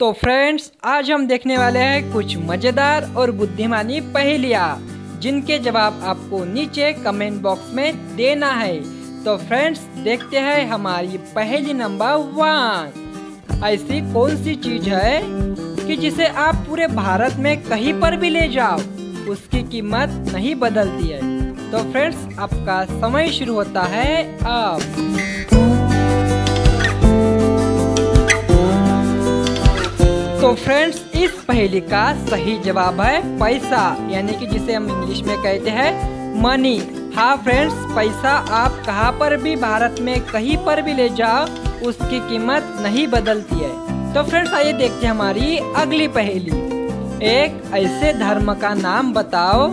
तो फ्रेंड्स, आज हम देखने वाले हैं कुछ मज़ेदार और बुद्धिमानी पहेलियाँ जिनके जवाब आपको नीचे कमेंट बॉक्स में देना है। तो फ्रेंड्स, देखते हैं हमारी पहेली नंबर 1। ऐसी कौन सी चीज़ है कि जिसे आप पूरे भारत में कहीं पर भी ले जाओ उसकी कीमत नहीं बदलती है। तो फ्रेंड्स, आपका समय शुरू होता है अब। तो फ्रेंड्स, इस पहेली का सही जवाब है पैसा, यानी कि जिसे हम इंग्लिश में कहते हैं मनी। हाँ फ्रेंड्स, पैसा आप कहाँ पर भी भारत में कहीं पर भी ले जाओ उसकी कीमत नहीं बदलती है। तो फ्रेंड्स, आइए देखते हैं हमारी अगली पहेली। एक ऐसे धर्म का नाम बताओ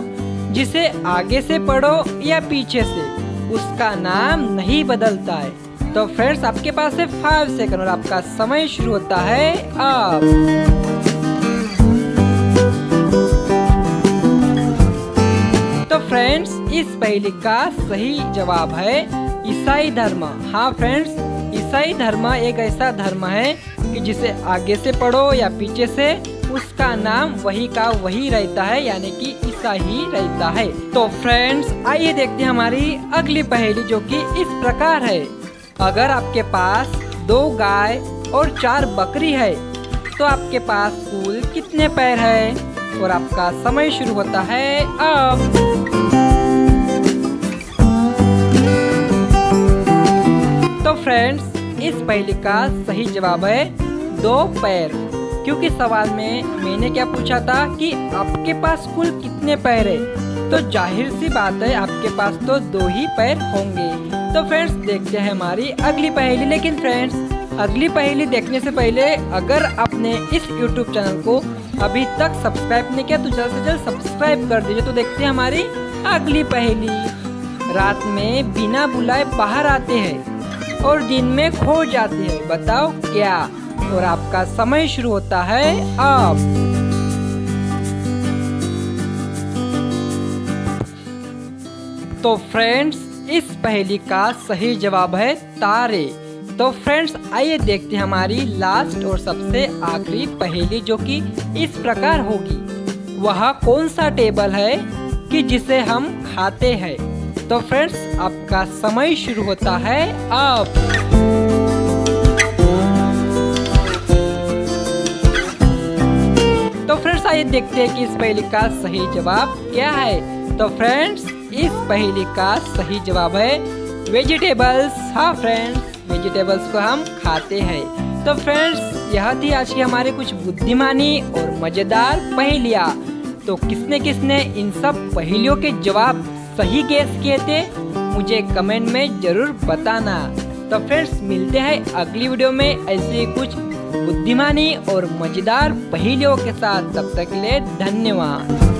जिसे आगे से पढ़ो या पीछे से उसका नाम नहीं बदलता है। तो फ्रेंड्स, आपके पास है 5 सेकंड और आपका समय शुरू होता है अब। तो फ्रेंड्स, इस पहेली का सही जवाब है ईसाई धर्म। हाँ फ्रेंड्स, ईसाई धर्म एक ऐसा धर्म है कि जिसे आगे से पढ़ो या पीछे से उसका नाम वही का वही रहता है, यानी कि ईसाई रहता है। तो फ्रेंड्स, आइए देखते हैं हमारी अगली पहेली जो कि इस प्रकार है। अगर आपके पास 2 गाय और 4 बकरी है तो आपके पास कुल कितने पैर है? और आपका समय शुरू होता है अब। तो फ्रेंड्स, इस पहेली का सही जवाब है 2 पैर, क्योंकि सवाल में मैंने क्या पूछा था कि आपके पास कुल कितने पैर है, तो जाहिर सी बात है आपके पास तो 2 ही पैर होंगे। तो फ्रेंड्स, देखते हैं हमारी अगली पहेली। लेकिन फ्रेंड्स, अगली पहेली देखने से पहले अगर आपने इस YouTube चैनल को अभी तक सब्सक्राइब नहीं किया तो जल्द से जल्द सब्सक्राइब कर दीजिए। तो देखते हैं हमारी अगली पहेली। रात में बिना बुलाए बाहर आते हैं और दिन में खो जाते हैं, बताओ क्या? और आपका समय शुरू होता है अब। तो फ्रेंड्स, इस पहेली का सही जवाब है तारे। तो फ्रेंड्स, आइए देखते हैं हमारी लास्ट और सबसे आखिरी पहेली जो कि इस प्रकार होगी। वह कौन सा टेबल है कि जिसे हम खाते हैं? तो फ्रेंड्स, आपका समय शुरू होता है अब। तो फ्रेंड्स, आइए देखते हैं कि इस पहेली का सही जवाब क्या है। तो फ्रेंड्स, इस पहेली का सही जवाब है वेजिटेबल्स। हाँ फ्रेंड्स, वेजिटेबल्स को हम खाते हैं। तो फ्रेंड्स, यह थी आज की हमारी कुछ बुद्धिमानी और मज़ेदार पहेलियाँ। तो किसने किसने इन सब पहेलियों के जवाब सही गेस किए थे, मुझे कमेंट में ज़रूर बताना। तो फ्रेंड्स, मिलते हैं अगली वीडियो में ऐसी कुछ बुद्धिमानी और मज़ेदार पहेलियों के साथ। तब तक के लिए धन्यवाद।